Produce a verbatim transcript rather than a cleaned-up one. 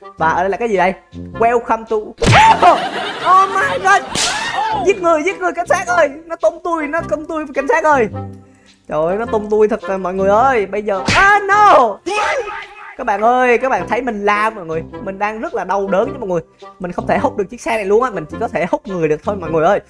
Và ở đây là cái gì đây? Welcome to... Oh, oh my god. Giết người, giết người cảnh sát ơi. Nó tung tôi, nó công tôi cảnh sát ơi. Trời ơi, nó tung tôi thật là mọi người ơi. Bây giờ... Ah no. Các bạn ơi, các bạn thấy mình la mọi người. Mình đang rất là đau đớn nha mọi người. Mình không thể hút được chiếc xe này luôn á. Mình chỉ có thể hút người được thôi mọi người ơi.